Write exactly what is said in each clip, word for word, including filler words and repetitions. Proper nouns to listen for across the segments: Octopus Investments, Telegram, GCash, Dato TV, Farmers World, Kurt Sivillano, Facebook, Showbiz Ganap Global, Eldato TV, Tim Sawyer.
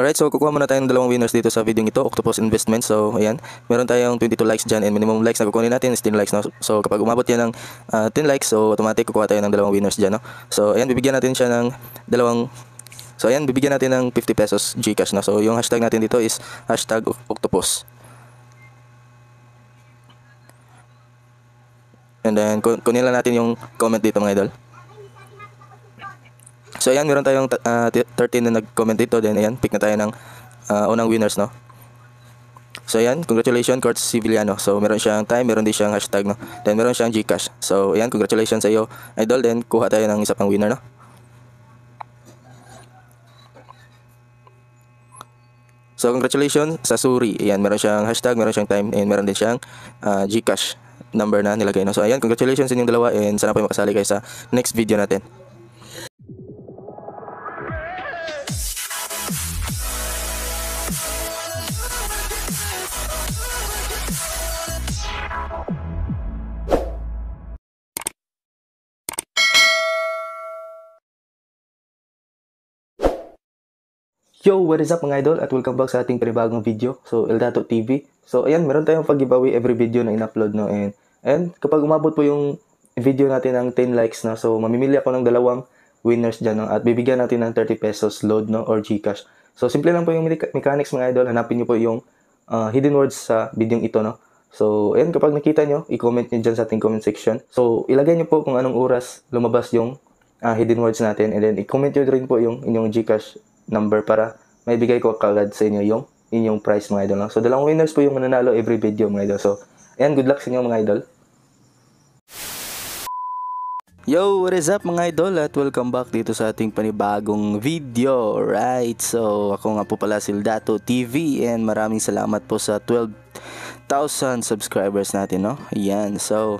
Alright, so kukuha muna tayong dalawang winners dito sa video nito, Octopus Investments. So ayan, meron tayong twenty-two likes dyan, and minimum likes na kukunin natin is ten likes, no? So kapag umabot yan ng uh, ten likes, so automatic kukuha tayo ng dalawang winners dyan, no? So ayan, bibigyan natin siya ng dalawang So ayan, bibigyan natin ng fifty pesos GCash, no? So yung hashtag natin dito is hashtag Octopus. And then kunin lang natin yung comment dito mga idol. So ayan, meron tayong uh, thirteen na nag-comment dito. Then ayan, pick na tayo ng uh, unang winners, no? So ayan, congratulations Kurt Sivillano. So meron siyang time, meron din siyang hashtag, no? Then meron siyang GCash. So ayan, congratulations sa iyo idol. Then kuha tayo ng isa pang winner, no? So congratulations sa Suri. Ayan, meron siyang hashtag, meron siyang time, and meron din siyang uh, GCash number na nilagay, no? So ayan, congratulations inyong dalawa, and sana po makasali kayo sa next video natin. Yo, what is up mga idol, at welcome back sa ating panibagong video. So, Eldato T V. So, ayan, meron tayong pag-giveaway every video na in-upload, no? And, and kapag umabot po yung video natin ng ten likes, no? So, mamimili ako ng dalawang winners dyan, no? At bibigyan natin ng thirty pesos load, no? Or GCash. So, simple lang po yung mechanics mga idol. Hanapin nyo po yung uh, hidden words sa video ito, no? So, ayan, kapag nakita nyo, i-comment nyo dyan sa ating comment section. So, ilagay nyo po kung anong oras lumabas yung uh, hidden words natin. And then, i-comment nyo rin po yung inyong GCash number para maibigay ko kagad sa inyo yung inyong prize mga idol. So, dalawang winners po yung mananalo every video mga idol. So, ayan, good luck sa inyo mga idol. Yo, what is up mga idol, at welcome back dito sa ating panibagong video. Alright, so ako nga po pala si Dato T V, and maraming salamat po sa twelve thousand subscribers natin, no? Ayan, so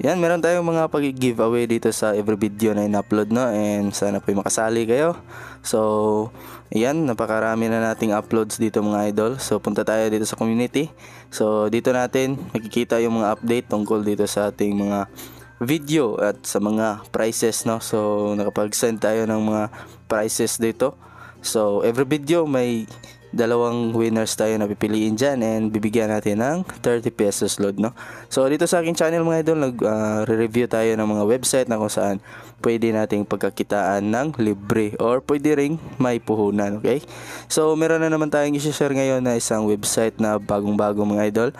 ayan, meron tayong mga pag-giveaway dito sa every video na in-upload, no? And sana po makasali kayo. So, ayan, napakarami na nating uploads dito mga idol. So, punta tayo dito sa community. So, dito natin makikita yung mga update tungkol dito sa ating mga video at sa mga prices, no? So, nakapag-send tayo ng mga prices dito. So, every video may dalawang winners tayo na pipiliin dyan, and bibigyan natin ng thirty pesos load, no? So dito sa aking channel mga idol, nag-review uh, tayo ng mga website na kung saan pwede nating pagkakitaan ng libre or pwede ring may puhunan, okay? So meron na naman tayong i-share ngayon na isang website na bagong-bago mga idol,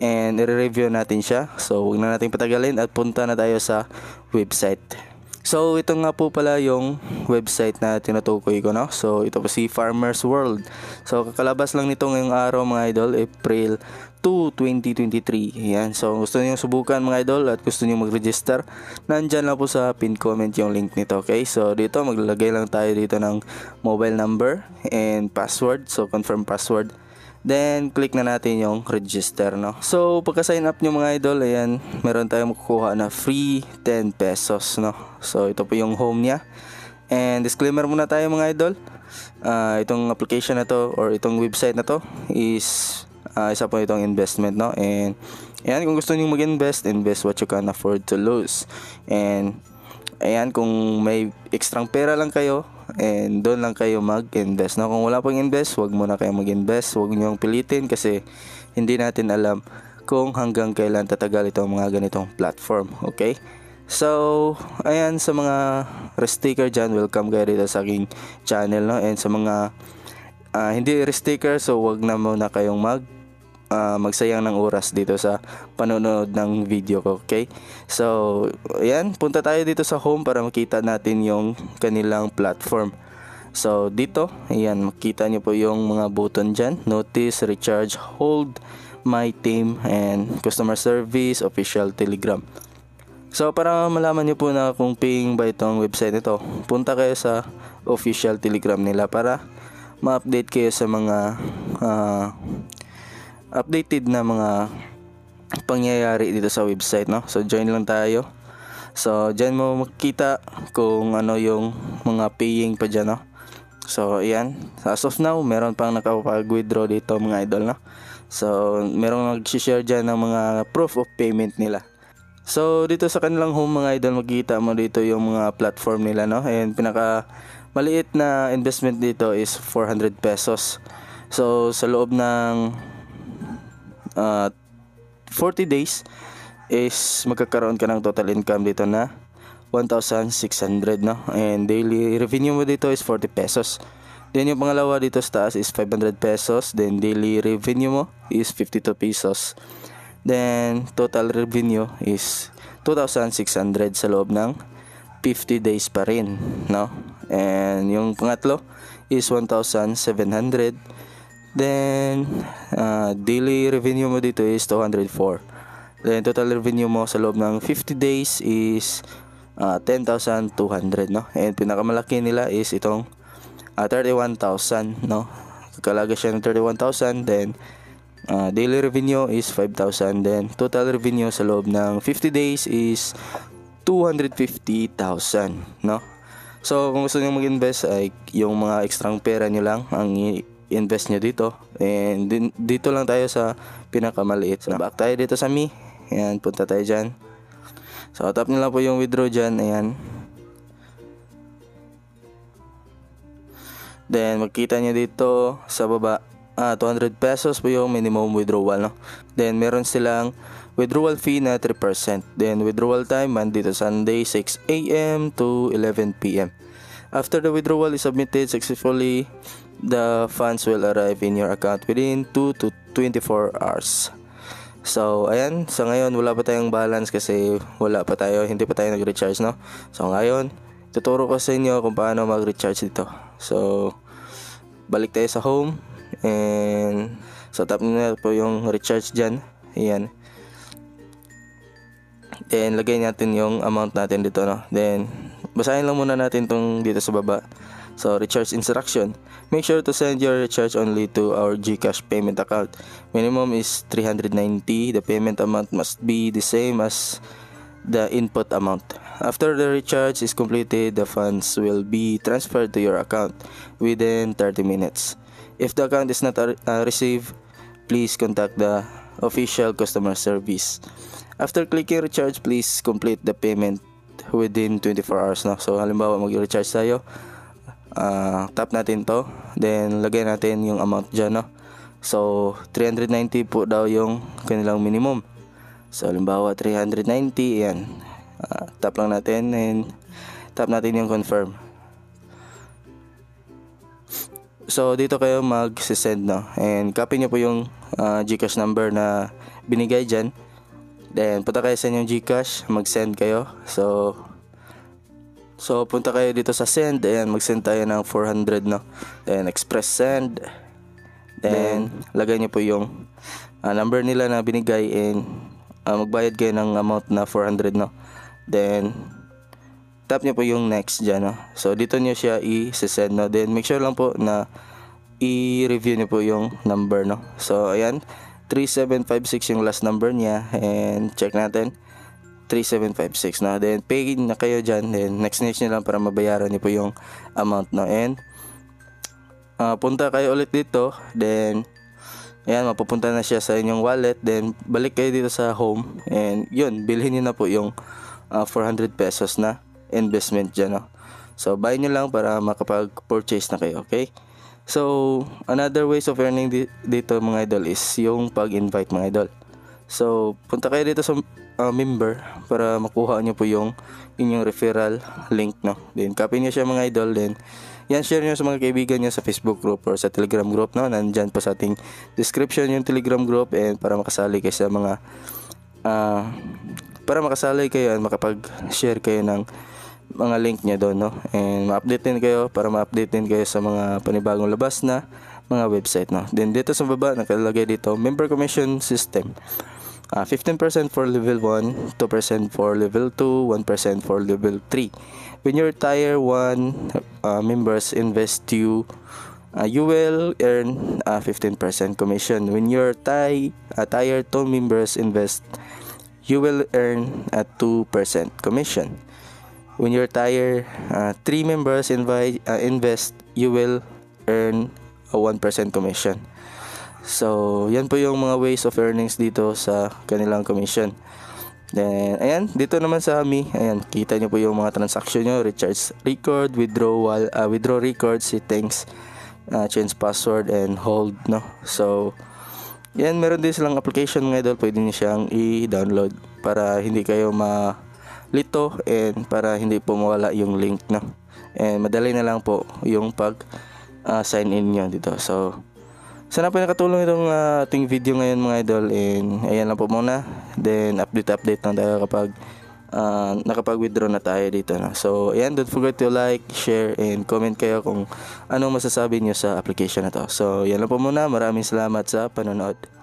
and i-review natin siya. So huwag na nating patagalin at punta na tayo sa website. So, ito nga po pala yung website na tinutukoy ko, no? So, ito po si Farmers World. So, kakalabas lang nito ngayong araw mga idol, April two, twenty twenty-three. Ayan. So, gusto niyo subukan mga idol at gusto niyo mag-register, nandyan lang po sa pin comment yung link nito, okay? So, dito maglalagay lang tayo dito ng mobile number and password. So, confirm password. Then, click na natin yung register, no? So, pagka-sign up nyo mga idol, ayan, meron tayong makukuha na free ten pesos, no? So, ito po yung home niya. And, disclaimer muna tayo mga idol. Uh, itong application na to, or itong website na to, is uh, isa po itong investment, no? And, ayan, kung gusto nyo mag-invest, invest what you can afford to lose. And, ayan, kung may extrang pera lang kayo, and doon lang kayo mag-invest, no? Kung wala pang invest, huwag muna kayo mag-invest, huwag nyo ang pilitin, kasi hindi natin alam kung hanggang kailan tatagal itong mga ganitong platform, okay? So, ayan, sa mga resticker dyan, welcome kayo dito sa aking channel, no? And sa mga uh, hindi resticker, so huwag na muna kayong mag Uh, magsayang ng oras dito sa panonood ng video ko, okay? So, ayan, punta tayo dito sa home para makita natin yung kanilang platform. So, dito, ayan, makita nyo po yung mga button dyan. Notice, recharge, hold, my team, and customer service, official telegram. So, para malaman nyo po na kung paying ba itong website nito, punta kayo sa official telegram nila para ma-update kayo sa mga uh, updated na mga pangyayari dito sa website, no? So join lang tayo. So diyan mo makikita kung ano yung mga paying pa diyan, no? So ayan, as of now meron pang nakapag-withdraw dito mga idol, no? So merong nag-share diyan ng mga proof of payment nila. So dito sa kanilang home mga idol, makikita mo dito yung mga platform nila, no? And pinaka maliit na investment dito is four hundred pesos. So sa loob ng uh, forty days is magkakaroon ka ng total income dito na one thousand six hundred, no? And daily revenue mo dito is forty pesos. Then yung pangalawa dito sa taas is five hundred pesos. Then daily revenue mo is fifty-two pesos. Then total revenue is two thousand six hundred sa loob ng fifty days pa rin, no? And yung pangatlo is one thousand seven hundred. Then uh, daily revenue mo dito is two hundred four. Then total revenue mo sa loob ng fifty days is uh, ten thousand two hundred, no? And pinakamalaki nila is itong uh, thirty-one thousand, no? Kalaga siya ng thirty-one thousand. Then uh, daily revenue is five thousand. Then total revenue sa loob ng fifty days is two hundred fifty thousand, no? So kung gusto niyo mag-invest ay yung mga ekstrang pera niyo lang ang i-invest niyo dito. And din, dito lang tayo sa pinakamaliit. So back tayo dito sa Mi. Ayan, punta tayo dyan. So tap nyo lang po yung withdraw dyan. Ayan. Then makikita nyo dito sa baba ah, two hundred pesos po yung minimum withdrawal, no? Then meron silang withdrawal fee na three percent. Then withdrawal time Monday to Sunday six A M to eleven P M After the withdrawal is submitted successfully, the funds will arrive in your account within two to twenty-four hours. So ayan, sa ngayon wala pa tayong balance kasi wala pa tayo, hindi pa tayo nag-recharge, no? So ngayon, tuturo ko sa inyo kung paano mag-recharge dito. So balik tayo sa home and so tap nyo na po yung recharge dyan. Ayan. Then lagay natin yung amount natin dito, no? Then basahin lang muna natin tong dito sa baba. So recharge instruction: make sure to send your recharge only to our GCash payment account. Minimum is three hundred ninety. The payment amount must be the same as the input amount. After the recharge is completed, the funds will be transferred to your account within thirty minutes. If the account is not uh, received, please contact the official customer service. After clicking recharge, please complete the payment within twenty-four hours, no? So halimbawa mag-recharge tayo, uh, tap natin to, then lagay natin yung amount dyan, no? So three hundred ninety po daw yung kanilang minimum. So halimbawa three hundred ninety, yan, uh, tap lang natin and tap natin yung confirm. So dito kayo mag-send, no? And copy nyo po yung uh, GCash number na binigay dyan. Then punta kayo sa inyong GCash, mag-send kayo. So So punta kayo dito sa send. Ayan, mag-send tayo ng four hundred, no? Then express send. Then lagay nyo po yung uh, number nila na binigay. And uh, magbayad kayo ng amount na four hundred, no? Then tap nyo po yung next dyan, no? So dito nyo siya i-send, no? Then make sure lang po na i-review nyo po yung number, no? So ayan, three seven five six yung last number niya. And check natin three seven five six, no? Then pay na kayo dyan. Then next niche nyo lang para mabayaran nyo po yung amount, no? And uh, punta kayo ulit dito. Then ayan, mapupunta na siya sa inyong wallet. Then balik kayo dito sa home. And yun, bilhin nyo na po yung uh, four hundred pesos na investment dyan, no? So buy nyo lang para makapag-purchase na kayo. Okay. So another ways of earning dito mga idol is yung pag-invite mga idol. So punta kayo dito sa uh, member para makuha nyo po yung inyong referral link, no? Then copy nyo siya mga idol. Then yan, share nyo sa mga kaibigan nyo sa Facebook group or sa Telegram group, no? Nandyan po sa ating description yung Telegram group. And para makasali kayo sa mga uh, Para makasali kayo at makapag-share kayo ng mga link niya doon, no? And ma-update din kayo para ma-update din kayo sa mga panibagong labas na mga website, no? Then dito sa baba nakalagay dito member commission system, uh, fifteen percent for level one, two percent for level two, one percent for level three. When your tier one uh, members invest you, uh, you will earn uh, fifteen percent commission. When your tie, uh, tier two members invest, you will earn a two percent commission. When your tier uh, three members invite, uh, invest, you will earn a one percent commission. So yan po yung mga ways of earnings dito sa kanilang commission. Then, ayan, dito naman sa A M I, ayan, kita nyo po yung mga transaction nyo, recharge record, withdrawal, uh, withdraw record, settings, uh, change password, and hold, no? So, ayan, meron din silang application mga idol, pwede nyo siyang i-download para hindi kayo malito and para hindi po mawala yung link, no? And madali na lang po yung pag uh, sign in nyo dito. So, sana po nakatulong itong uh, ating video ngayon mga idol, and ayan lang po muna. Then update update lang tayo kapag uh, nakapag-withdraw na tayo dito na. So ayan, don't forget to like, share, and comment kayo kung anong masasabi niyo sa application na to. So ayan lang po muna, maraming salamat sa panonood.